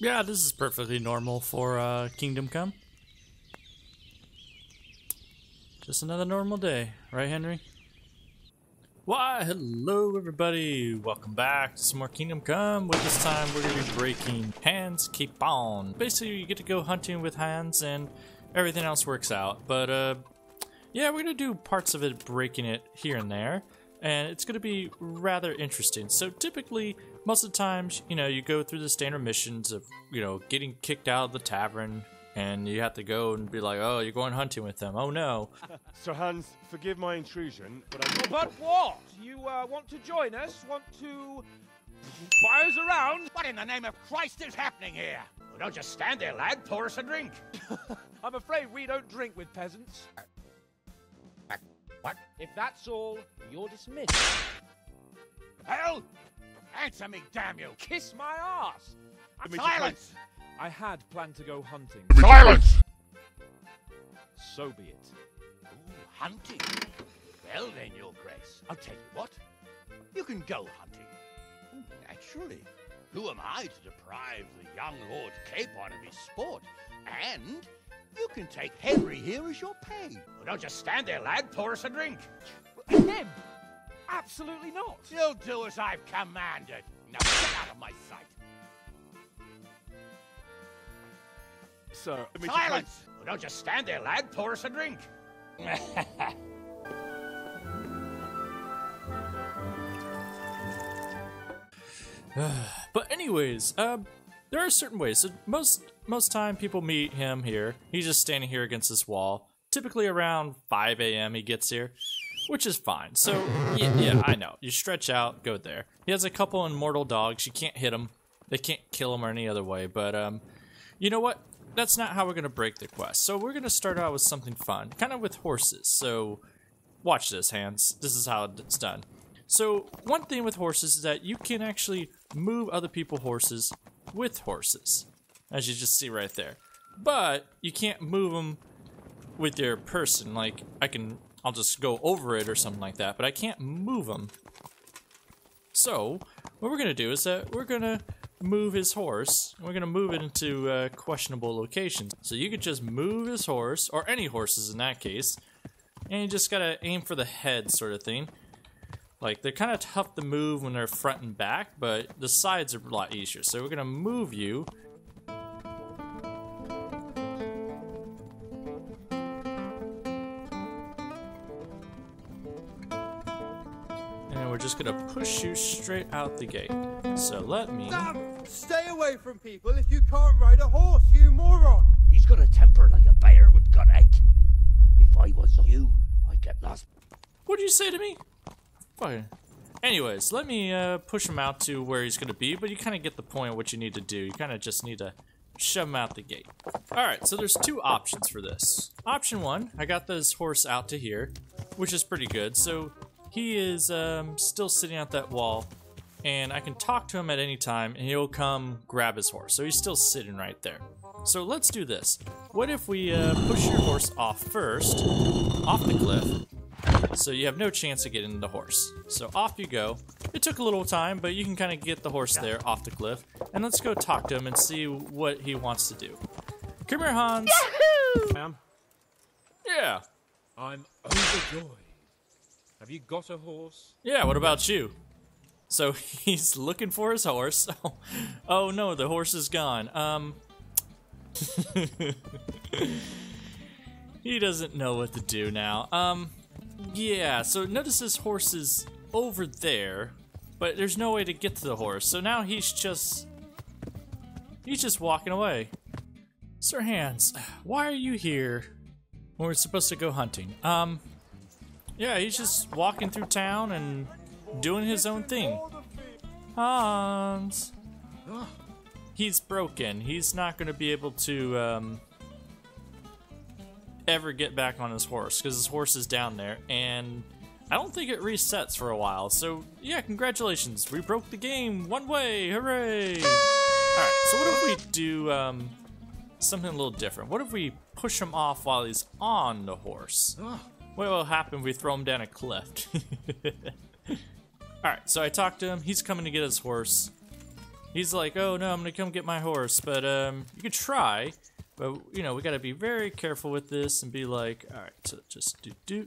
Yeah, this is perfectly normal for Kingdom Come. Just another normal day, right, Henry? Why, hello everybody! Welcome back to some more Kingdom Come, but this time we're gonna be breaking Hans Capon. Basically, you get to go hunting with Hans and everything else works out, but yeah, we're gonna do parts of it, breaking it here and there, and it's gonna be rather interesting. So typically, most of the times, you know, you go through the standard missions of, you know, getting kicked out of the tavern, and you have to go and be like, oh, you're going hunting with them. Oh no. Sir Hans, forgive my intrusion, but I'm... But what? You want to join us? Want to buy us around? What in the name of Christ is happening here? Well, don't just stand there, lad. Pour us a drink. I'm afraid we don't drink with peasants. What? If that's all, you're dismissed. Hell! Answer me, damn you! Kiss my ass! Silence! I had planned to go hunting. Silence! So be it. Ooh, hunting? Well then, Your Grace, I'll tell you what. You can go hunting. Ooh, naturally. Who am I to deprive the young Lord Capon of his sport? And you can take Henry here as your pay. Well, don't just stand there, lad. Pour us a drink. Him? Absolutely not. You'll do as I've commanded. Now get out of my sight. Sir, silence! Well, don't just stand there, lad. Pour us a drink. But anyways, there are certain ways. So most time people meet him here. He's just standing here against this wall. Typically around 5 a.m. he gets here. Which is fine. So, yeah, I know. You stretch out, go there. He has a couple immortal dogs. You can't hit them. They can't kill him or any other way. But, you know what? That's not how we're going to break the quest. So, we're going to start out with something fun. Kind of with horses. So, watch this, Hans. This is how it's done. So, one thing with horses is that you can actually move other people's horses with horses. As you just see right there. But, you can't move them with your person. Like, I'll just go over it or something like that, but I can't move him. So, what we're going to do is that we're going to move his horse, and we're going to move it into questionable locations. So you could just move his horse, or any horses in that case, and you just got to aim for the head sort of thing. Like, they're kind of tough to move when they're front and back, but the sides are a lot easier. So we're going to move you. Just gonna push you straight out the gate. So let me... Damn! Stay away from people if you can't ride a horse, you moron! He's got a temper like a bear with gut ache. If I was you, I'd get lost. What'd you say to me? Fucking... Anyways, let me push him out to where he's gonna be, but you kind of get the point of what you need to do. You kind of just need to shove him out the gate. Alright, so there's two options for this. Option one, I got this horse out to here, which is pretty good. So... he is still sitting at that wall, and I can talk to him at any time, and he'll come grab his horse. So he's still sitting right there. So let's do this. What if we push your horse off first, off the cliff, so you have no chance of getting the horse. So off you go. It took a little time, but you can kind of get the horse there off the cliff. And let's go talk to him and see what he wants to do. Come here, Hans. Yahoo! Ma'am? Yeah. I'm overjoyed. Have you got a horse? Yeah, what about you? So he's looking for his horse. Oh no, the horse is gone. He doesn't know what to do now. Yeah, so notice his horse is over there, but there's no way to get to the horse. So now he's just walking away. Sir Hans, why are you here when we're supposed to go hunting? Yeah, he's just walking through town and doing his own thing. Hans. He's broken. He's not going to be able to ever get back on his horse because his horse is down there. And I don't think it resets for a while. So, yeah, congratulations. We broke the game one way. Hooray. All right, so what if we do something a little different? What if we push him off while he's on the horse? What will happen if we throw him down a cliff? Alright, so I talked to him. He's coming to get his horse. He's like, oh no, I'm gonna come get my horse, but you could try, but you know, we gotta be very careful with this and be like, alright, so just do.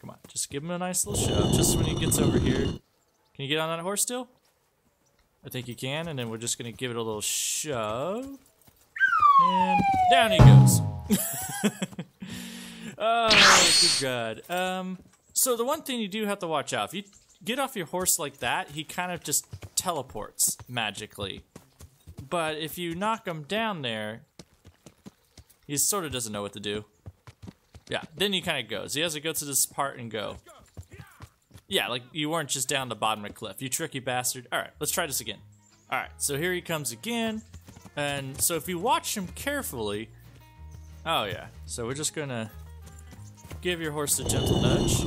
Come on, just give him a nice little shove just when he gets over here. Can you get on that horse still? I think you can, and then we're just gonna give it a little shove. And down he goes. Oh, good God. So the one thing you do have to watch out, if you get off your horse like that, he kind of just teleports magically. But if you knock him down there, he sort of doesn't know what to do. Yeah, then he kind of goes. He has to go to this part and go. Yeah, like you weren't just down the bottom of the cliff, you tricky bastard. All right, let's try this again. All right, so here he comes again. And so if you watch him carefully, oh yeah, so we're just gonna give your horse a gentle nudge.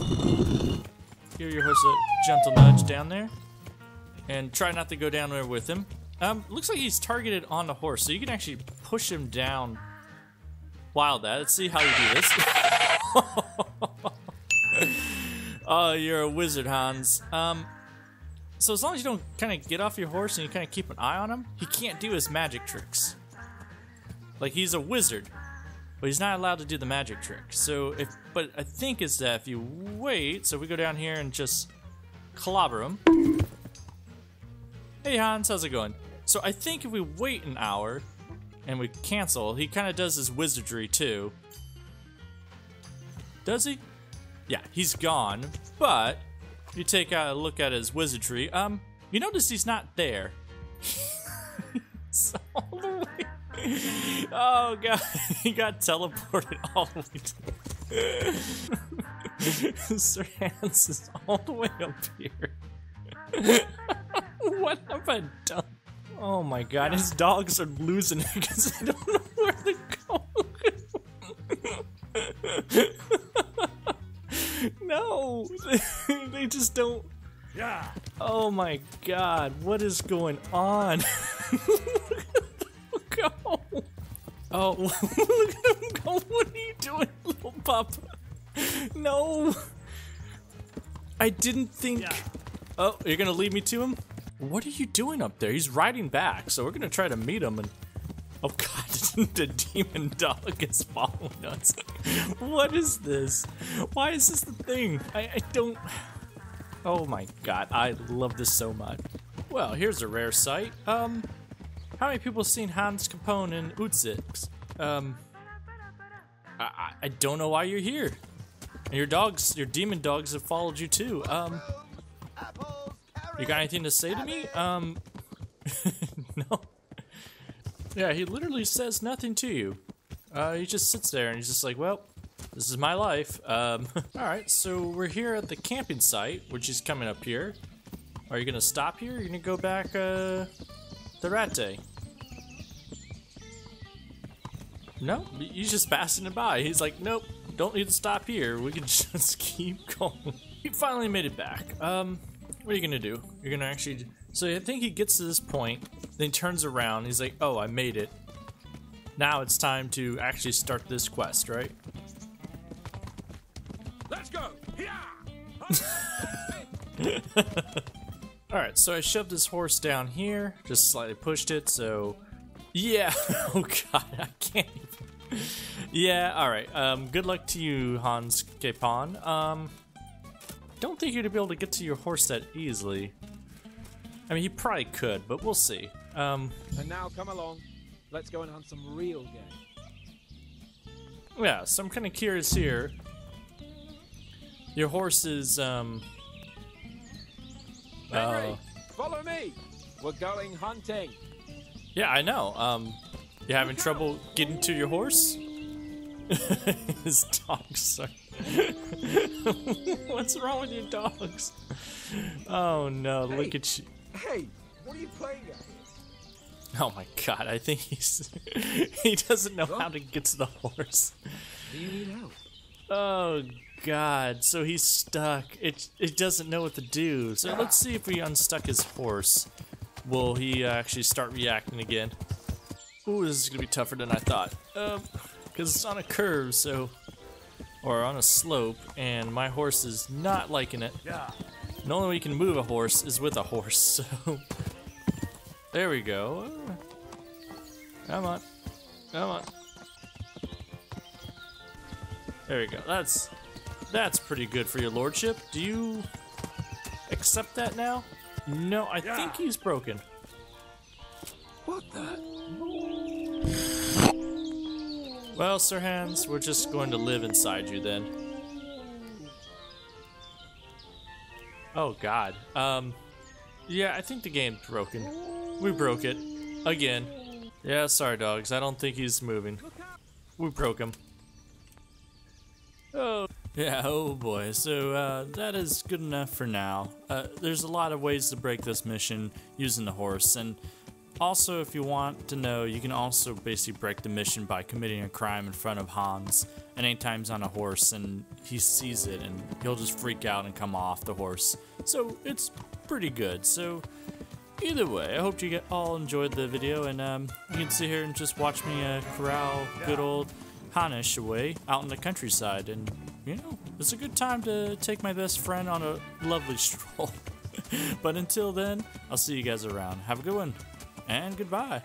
Give your horse a gentle nudge down there. And try not to go down there with him. Looks like he's targeted on the horse, so you can actually push him down while that. Let's see how you do this. Oh, you're a wizard, Hans. So as long as you don't kind of get off your horse and you kind of keep an eye on him, he can't do his magic tricks. Like, he's a wizard, but he's not allowed to do the magic trick. So if, but I think is that if you wait, so we go down here and just clobber him. Hey Hans, how's it going? So I think if we wait an hour and we cancel, he kind of does his wizardry too. Does he? Yeah, he's gone, but you take a look at his wizardry, you notice he's not there. So, oh God, he got teleported all the way down. Sir Hans is all the way up here. What have I done? Oh my God, his dogs are losing it because they don't know where to go. No, they just don't. Yeah. Oh my God, what is going on? Look at him go. Oh, look at him go. What are you doing, little pup? No, I didn't think. Yeah. Oh, you're gonna lead me to him? What are you doing up there? He's riding back, so we're gonna try to meet him and. Oh God, the demon dog is following us. What is this? Why is this the thing? I don't. Oh my God, I love this so much. Well, here's a rare sight. How many people have seen Hans Capone in Utzix? I don't know why you're here. And your dogs, your demon dogs have followed you too. You got anything to say to me? No. Yeah, he literally says nothing to you. He just sits there and he's just like, well, this is my life. Alright, so we're here at the camping site, which is coming up here. Are you gonna stop here? You're gonna go back, the Rattay? No, he's just passing it by. He's like, nope, don't need to stop here. We can just keep going. He finally made it back. What are you gonna do? You're gonna actually. So I think he gets to this point, then he turns around, he's like, oh, I made it. Now it's time to actually start this quest, right? Let's go! Alright, so I shoved this horse down here, just slightly pushed it, so. Yeah! Oh God, I can't even. Yeah, alright. Good luck to you, Hans Capon. Don't think you're gonna be able to get to your horse that easily. I mean, he probably could, but we'll see. And now, come along. Let's go and hunt some real game. Yeah, so I'm kind of curious here. Your horse is, Henry, follow me! We're going hunting! Yeah, I know. You having trouble getting to your horse? His dogs are... What's wrong with your dogs? Oh no, hey. Look at you. Hey, what are you playing at? Oh my God, I think he's he doesn't know how to get to the horse. Do you need help? Oh God, so he's stuck. It doesn't know what to do. So let's see if we unstuck his horse. Will he actually start reacting again? Ooh, this is gonna be tougher than I thought. Because it's on a curve, so or on a slope, and my horse is not liking it. Yeah. The only way you can move a horse is with a horse, so... There we go. Come on. Come on. There we go. That's pretty good for your lordship. Do you accept that now? No, I think he's broken. What the? Well, Sir Hans, we're just going to live inside you then. Oh God. Yeah, I think the game's broken. We broke it. Again. Yeah, sorry dogs, I don't think he's moving. We broke him. Oh. Yeah, oh boy, so that is good enough for now. There's a lot of ways to break this mission using the horse, and also if you want to know, you can also basically break the mission by committing a crime in front of Hans, and anytime he's on a horse and he sees it, and he'll just freak out and come off the horse. So it's pretty good. So either way, I hope you all enjoyed the video, and you can sit here and just watch me corral good old Hanish away out in the countryside, and you know, it's a good time to take my best friend on a lovely stroll. But until then, I'll see you guys around. Have a good one, and goodbye.